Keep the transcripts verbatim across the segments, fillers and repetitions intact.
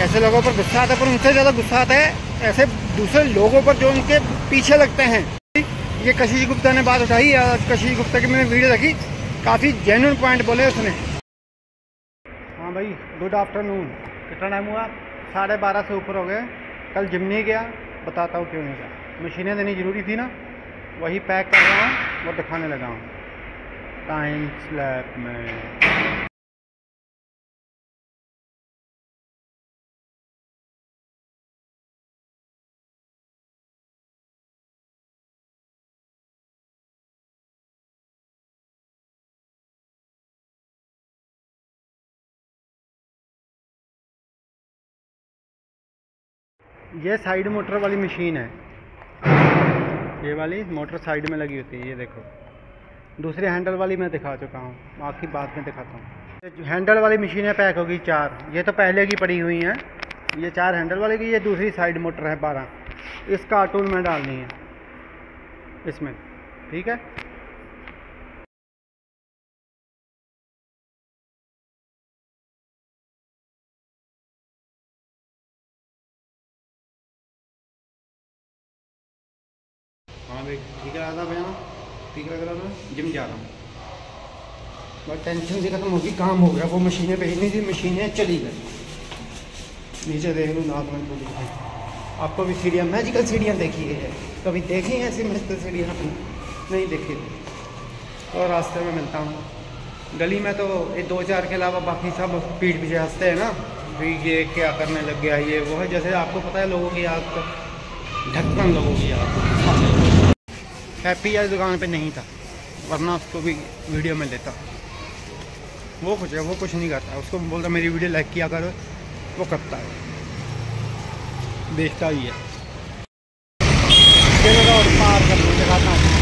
ऐसे लोगों पर गुस्सा आता है, पर उनसे ज़्यादा गुस्सा आता है ऐसे दूसरे लोगों पर जो उनके पीछे लगते हैं। ये कशिश गुप्ता ने बात उठाई, कशिश गुप्ता की मैंने वीडियो देखी, काफ़ी जेन्युइन पॉइंट बोले उसने। हाँ भाई, गुड आफ्टरनून। कितना टाइम हुआ? साढ़े बारह से ऊपर हो गए। कल जिम नहीं गया, बताता हूँ क्यों नहीं गया। मशीनें देनी जरूरी थी ना, वही पैक कर रहा हूँ और दिखाने लगा हूँ टाइम स्लैब में। ये साइड मोटर वाली मशीन है, ये वाली मोटर साइड में लगी होती है, ये देखो। दूसरे हैंडल वाली मैं दिखा चुका हूँ, आखिरी बात में दिखाता हूँ। हैंडल वाली मशीनें पैक होगी चार, ये तो पहले की पड़ी हुई हैं, ये चार हैंडल वाली की। ये दूसरी साइड मोटर है बारह, इस कार्टून में डालनी है इसमें, ठीक है। हाँ भाई, ठीक लग रहा था भैया? ठीक लग रहा था। जिम जा रहा हूँ, बस टेंशन से खत्म होगी, काम हो गया। वो मशीनें भेजनी थी, मशीनें चली गई। नीचे देख लूँ, नाक में थोड़ी। आपको भी सीढ़ियाँ, मैजिकल सीढ़ियाँ देखी गई है? कभी देखी ऐसी मैजिकल सीढ़ियाँ? नहीं देखी। और रास्ते में मिलता हूँ, गली में तो ये दो चार के अलावा बाकी सब पीठ पीछे हंसते हैं ना, भी ये क्या करने लग गया, ये वो है। जैसे आपको पता है, लोगों की आग ढक्कन, लोगों की आग। हैप्पी यार दुकान पे नहीं था, वरना उसको भी वीडियो में लेता। वो कुछ है, वो कुछ नहीं करता। उसको बोलता मेरी वीडियो लाइक किया करो, वो करता है, देखता ही है। चलो और पार कर लो, दिखाता हूँ।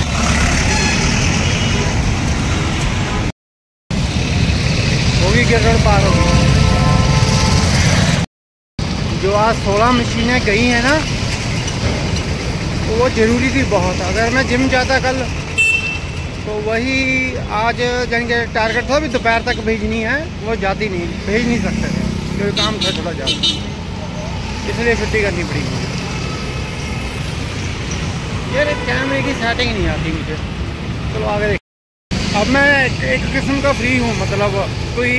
होगी क्या रोड पार होगी। जो आज सोलह मशीनें गई हैं ना, वो ज़रूरी थी बहुत। अगर मैं जिम जाता कल, तो वही आज जन के टारगेट था, अभी दोपहर तक भेजनी है, वो जाती नहीं, भेज नहीं सकते थे क्योंकि काम थोड़ा थोड़ा जाता, इसलिए छुट्टी करनी पड़ी मुझे। यार कैमरे की सेटिंग नहीं आती मुझे। चलो तो आगे देख। अब मैं एक किस्म का फ्री हूँ, मतलब कोई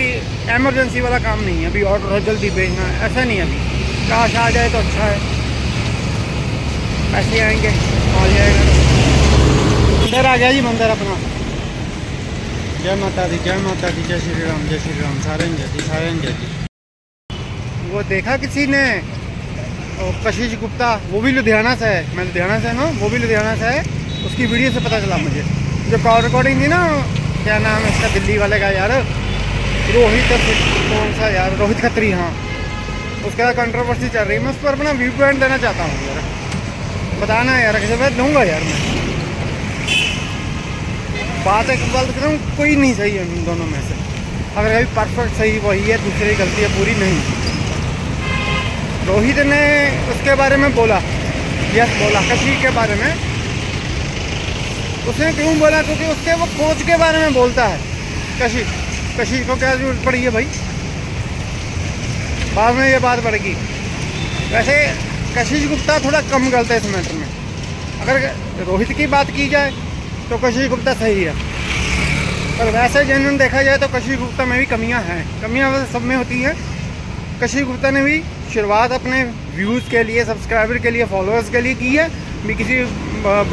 एमरजेंसी वाला काम नहीं है। अभी ऑर्डर जल्दी भेजना ऐसा नहीं है, अभी काश आ जाए तो अच्छा है, पैसे आएंगे आ जाएगा। मंदिर आ गया जी, मंदिर अपना। जय माता दी, जय माता दी, जय श्री राम, जय श्री राम। सारंग जी, सारंग जी। वो देखा किसी ने, और कशिश गुप्ता, वो भी लुधियाना से है। मैं लुधियाना से ना, वो भी लुधियाना से है। उसकी वीडियो से पता चला मुझे, जो कॉल रिकॉर्डिंग थी ना, क्या नाम है इसका दिल्ली वाले का यार, रोहित कौन सा यार, रोहित खत्री। हाँ, उसका कंट्रोवर्सी चल रही है। मैं उस पर अपना व्यू पॉइंट देना चाहता हूँ यार, बताना यार, अगर दूंगा यार मैं बात एक बात कर रहा हूँ। कोई नहीं सही है उन दोनों में से, अगर अभी परफेक्ट सही वही है, दूसरी गलती है पूरी नहीं। रोहित ने उसके बारे में बोला, यस बोला, कशिश के बारे में उसने क्यों बोला? क्योंकि उसके वो कोच के बारे में बोलता है कशिश। कशिश को क्या जरूरत पड़ी है भाई? बाद में ये बात बढ़ गई। वैसे कशिश गुप्ता थोड़ा कम गलत है इस मैटर में। अगर रोहित की बात की जाए तो कशिश गुप्ता सही है, पर वैसे जेन्युइन देखा जाए तो कशिश गुप्ता में भी कमियां हैं। कमियां वैसे सब में होती हैं। कशिश गुप्ता ने भी शुरुआत अपने व्यूज़ के लिए, सब्सक्राइबर के लिए, फॉलोअर्स के लिए की है भी। किसी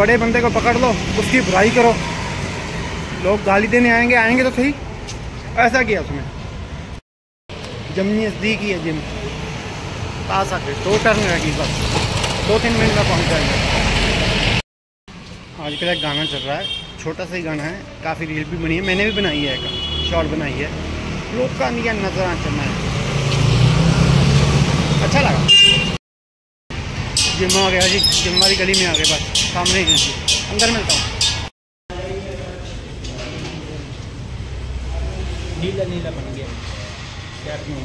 बड़े बंदे को पकड़ लो, उसकी बुराई करो, लोग गाली देने आएंगे, आएंगे तो सही, ऐसा किया उसने। जमनी नज़दीक ही है जिम, आ सकते दो टर्न रहेगी बस, दो तीन मिनट में पहुंच जाएंगे। आजकल एक गाना चल रहा है, छोटा सा ही गाना है, काफ़ी रील भी बनी है, मैंने भी बनाई है, एक शॉर्ट बनाई है, लोग का निया नजर आ चलना है, अच्छा लगा। जिम आ गया जी, जिम वाली गली में आ गए, बस सामने ही है। अंदर मिलता हूँ। नीला नीला बन गया क्या?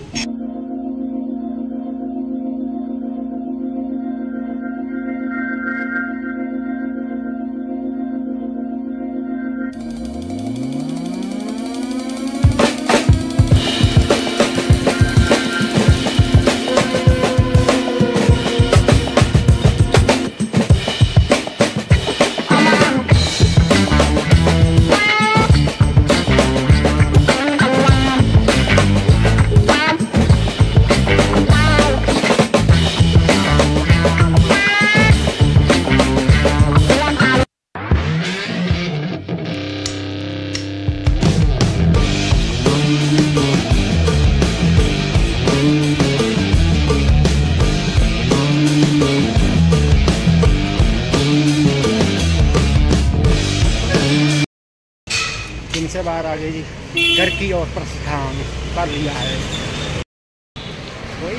लाइन से बाहर आ गए जी, घर की ओर प्रस्थान कर लिया है। कोई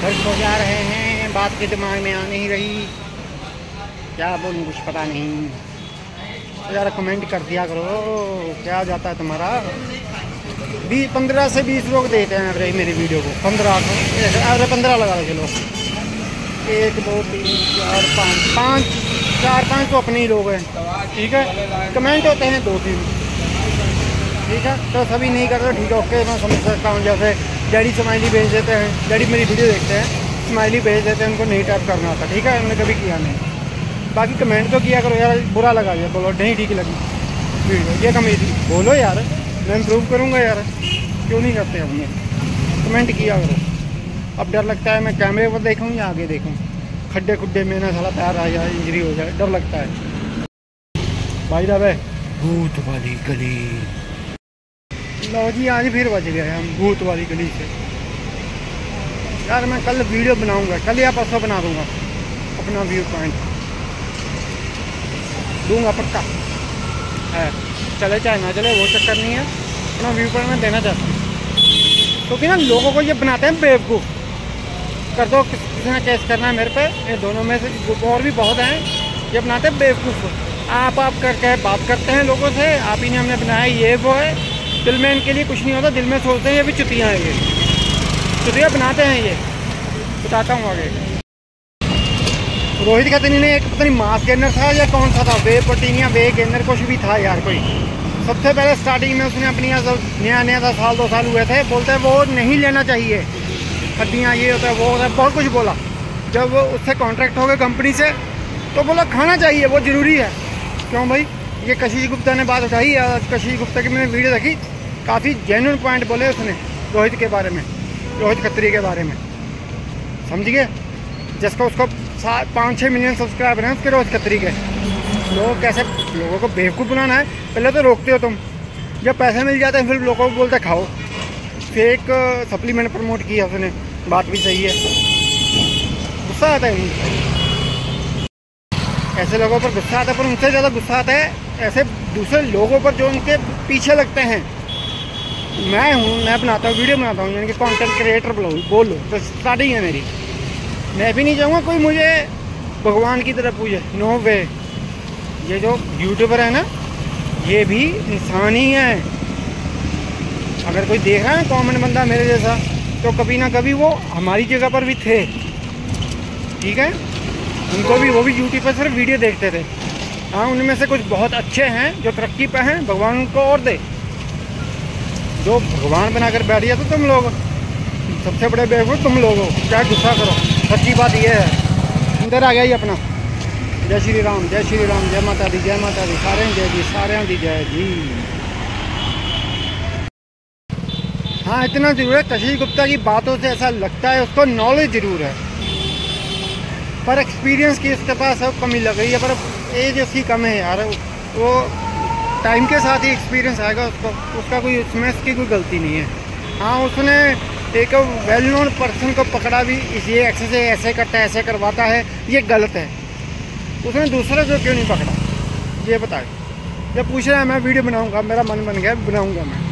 घर को जा रहे हैं, बात के दिमाग में आ नहीं रही, क्या बोलूँ कुछ पता नहीं यार। कमेंट कर दिया करो क्या जाता है तुम्हारा। बीस पंद्रह से बीस लोग देखते हैं एवरेज मेरी वीडियो को, पंद्रह को पंद्रह लगा लो चलो। एक दो तीन चार पाँच पाँच चार पाँच तो अपने ही लोग हैं, ठीक है। कमेंट होते हैं दो तीन, ठीक है। तो सभी नहीं कर रहे, ठीक है, ओके मैं समझ सकता हूँ। जैसे डैडी स्माइली भेज देते हैं, डैडी मेरी वीडियो देखते हैं, स्माइली भेज देते हैं, उनको नहीं टाइप करना था, ठीक है। उन्होंने कभी किया नहीं, बाकी कमेंट तो किया करो यार। बुरा लगा यार, बोलो नहीं ठीक लगी वीडियो, ये कमी थी, बोलो यार मैं इम्प्रूव करूँगा यार। क्यों नहीं करते हमने, कमेंट किया करो। अब डर लगता है मैं कैमरे पर देखूँ या आगे देखूँ, खड्डे खुड्डे में ना साला पैर आ जाए, इंजरी हो जाए, डर लगता है भाई साहब। भूत वाली गली, लो जी आज फिर बच गए हम भूत वाली गली से। यार मैं कल वीडियो बनाऊँगा, कल या परसों बना दूँगा अपना व्यू पॉइंट दूँगा पक्का है, चले चाहे ना चले वो चक्कर नहीं है। अपना व्यू पॉइंट मैं देना चाहता हूँ, क्योंकि ना लोगों को ये बनाते हैं बेवकूफ़। कर दो किसी ने केस करना है मेरे पे, ये दोनों में से और भी बहुत हैं ये बनाते हैं बेवकूफ़। आप आप करके बात करते हैं लोगों से, आप ही ने हमने बनाया ये वो है, दिल में इनके लिए कुछ नहीं होता। दिल में सोचते हैं ये भी चुतियाँ हैं, ये चुतियाँ बनाते हैं, ये बताता हूँ आगे। रोहित खत्री ने एक पता नहीं मास गेनर था या कौन सा था, वे प्रोटीनिया वे गेनर कुछ भी था यार कोई। सबसे पहले स्टार्टिंग में उसने अपनी नया नया था, साल दो साल हुए थे, बोलते हैं वो नहीं लेना चाहिए हड्डियाँ, ये होता है वो होता है, बहुत कुछ बोला। जब वो उससे कॉन्ट्रैक्ट हो गया कंपनी से तो बोला खाना चाहिए वो ज़रूरी है। क्यों भाई, ये कशिश गुप्ता ने बात उठाई है, कशिश गुप्ता की मैंने वीडियो देखी, काफ़ी जेन्युइन पॉइंट बोले उसने रोहित के बारे में, रोहित खत्री के बारे में, समझिए। जिसको उसको सात पाँच छः मिलियन सब्सक्राइबर हैं उसके रोहित खत्री के। लोग कैसे लोगों को बेवकूफ़ बनाना है, पहले तो रोकते हो तुम, जब पैसे मिल जाते हैं फिर लोगों को बोलते खाओ। फेक सप्लीमेंट प्रमोट किया उसने, बात भी सही है, गुस्सा आता है ऐसे लोगों पर, गुस्सा आता है। पर उनसे ज़्यादा गुस्सा आता है ऐसे दूसरे लोगों पर जो उनके पीछे लगते हैं। मैं हूँ, मैं बनाता हूँ वीडियो बनाता हूँ, यानी कि कॉन्टेंट क्रिएटर बोलो बोलो तो स्टार्टिंग है मेरी। मैं भी नहीं चाहूँगा कोई मुझे भगवान की तरह पूजे, नो वे। ये जो यूट्यूबर है ना ये भी इंसान ही है। अगर कोई देख रहा है कॉमन बंदा मेरे जैसा, तो कभी ना कभी वो हमारी जगह पर भी थे, ठीक है। उनको भी वो भी यूट्यूब पर सिर्फ वीडियो देखते थे। हाँ उनमें से कुछ बहुत अच्छे हैं जो तरक्की पे हैं, भगवान उनको और दे। जो भगवान बनाकर बैठ गया तो तुम लोग सबसे बड़े बेवकूफ़ तुम लोग हो, क्या गुस्सा करो। सच्ची बात ये है। अंदर आ गया ही अपना। जय श्री राम, जय श्री राम, जय माता दी, जय माता दी, सारे जय जी, सारे दी जय जी। हाँ इतना जरूर है, कशिश गुप्ता की बातों से ऐसा लगता है उसको नॉलेज जरूर है, पर एक्सपीरियंस की उसके पास सब कमी लग रही है। पर एज उसकी कम है यार, वो टाइम के साथ ही एक्सपीरियंस आएगा उसको, उसका कोई उसमें इसकी कोई गलती नहीं है। हाँ उसने एक वेल नोन पर्सन को पकड़ा भी, इसलिए ऐसे से ऐसे करता है, ऐसे करवाता है, ये गलत है। उसने दूसरा जो क्यों नहीं पकड़ा ये बताए। जब पूछ रहा है मैं वीडियो बनाऊंगा, मेरा मन बन गया बनाऊंगा मैं,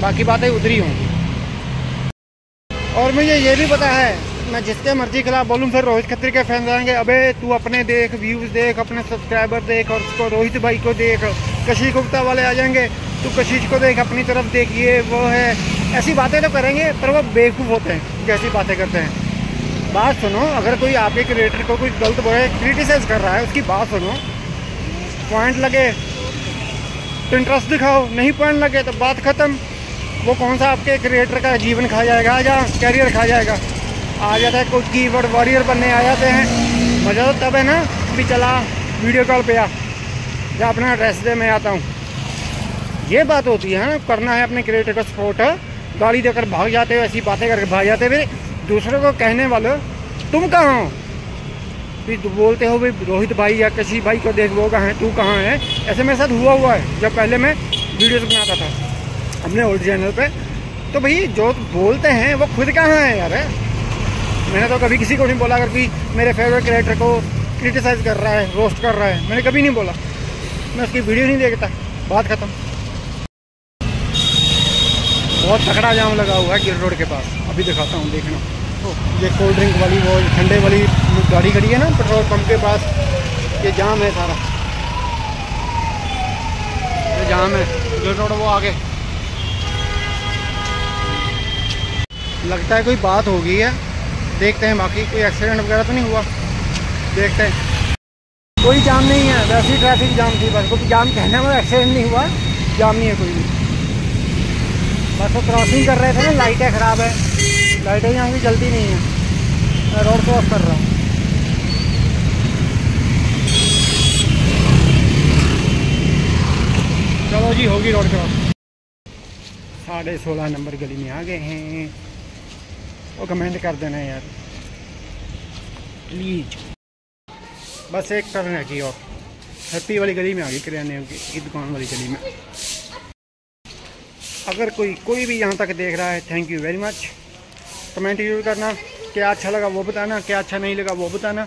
बाकी बातें उधरी होंगी। और मुझे ये भी पता है मैं जिसके मर्जी खिलाफ बोलूँ फिर रोहित खत्री के फैन रहेंगे, अबे तू अपने देख व्यूज़ देख, अपने सब्सक्राइबर देख, और उसको रोहित भाई को देख। कशिश गुप्ता वाले आ जाएंगे, तू कशिश को देख, अपनी तरफ देख, ये वो है, ऐसी बातें तो करेंगे। पर वो बेवकूफ़ होते हैं जैसी बातें करते हैं। बात सुनो, अगर कोई आपके क्रिएटर को कुछ गलत बोले, क्रिटिसाइज़ कर रहा है, उसकी बात सुनो, पॉइंट लगे तो इंटरेस्ट दिखाओ, नहीं पॉइंट लगे तो बात ख़त्म। वो कौन सा आपके क्रिएटर का जीवन खा जाएगा या कैरियर खा जाएगा। आ जाता है कोई कीवर्ड वॉरियर बनने आ जाते हैं, मज़ा तो तब है ना भी चला वीडियो कॉल पे आ या अपना एड्रेस दे मैं आता हूँ, ये बात होती है ना। करना है अपने क्रिएटर को सपोर्ट, गाली देकर भाग जाते हो, ऐसी बातें करके भाग जाते हो। फिर दूसरों को कहने वाले तुम कहाँ हो, फिर बोलते हो भाई रोहित भाई या कशिश भाई को देख, वो कहाँ है तू कहाँ है। ऐसे मेरे साथ हुआ हुआ है जब पहले मैं वीडियोज़ बनाता था अपने ओल्ड चैनल पर, तो भाई जो बोलते हैं वो खुद कहाँ है यार। मैंने तो कभी किसी को नहीं बोला अगर कोई मेरे फेवरेट क्रिएटर को क्रिटिसाइज़ कर रहा है, रोस्ट कर रहा है, मैंने कभी नहीं बोला। मैं उसकी वीडियो नहीं देखता, बात खत्म। बहुत तगड़ा जाम लगा हुआ है गिर रोड के पास। अभी दिखाता हूँ, देखना ये कोल्ड ड्रिंक वाली वो ठंडे वाली गाड़ी खड़ी है ना पेट्रोल पंप के पास, ये जाम है सारा, ये जाम है गिर रोड। वो आगे लगता है कोई बात हो गई है, देखते हैं बाकी कोई एक्सीडेंट वगैरह तो नहीं हुआ, देखते हैं। कोई जाम नहीं है, वैसे ही ट्रैफिक जाम थी बस, कोई जाम कहने में एक्सीडेंट नहीं हुआ, जाम नहीं है कोई भी। बस वो क्रॉसिंग कर रहे थे ना, लाइटें ख़राब है, लाइटें यहाँ की जल्दी नहीं है, मैं रोड क्रॉस कर रहा हूँ। चलो जी, होगी रोड क्रॉस। साढ़े सोलह नंबर गली में आ गए हैं, वो कमेंट कर देना यार प्लीज। बस एक टर्न है कि और हैप्पी वाली गली में आ गई, किराने की दुकान वाली गली में। अगर कोई कोई भी यहाँ तक देख रहा है, thank you very much. Comment जरूर करना, क्या अच्छा लगा वो बताना, क्या अच्छा नहीं लगा वो बताना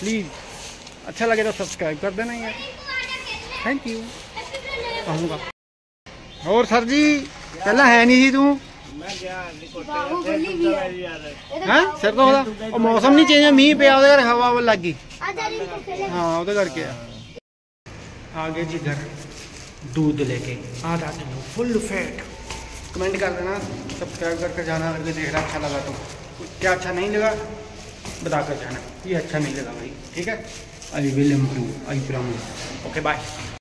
प्लीज़। अच्छा लगे तो सब्सक्राइब कर देना यार, थैंक यू कहूँगा। और सर जी पहला है नहीं जी तू हाँ सर तो होगा, और मौसम नहीं चेंज है, मीह पे आओ यार, हवा वो लग गई हाँ वो तो करके आगे जी। घर दूध लेके आधा किलो फुल फैट। कमेंट कर देना, सब्सक्राइब करके जाना अगर देख रहा अच्छा लगा तो, क्या अच्छा नहीं लगा बता कर जाना, ये अच्छा नहीं लगा भाई, ठीक है। I will improve, I promise. Okay bye.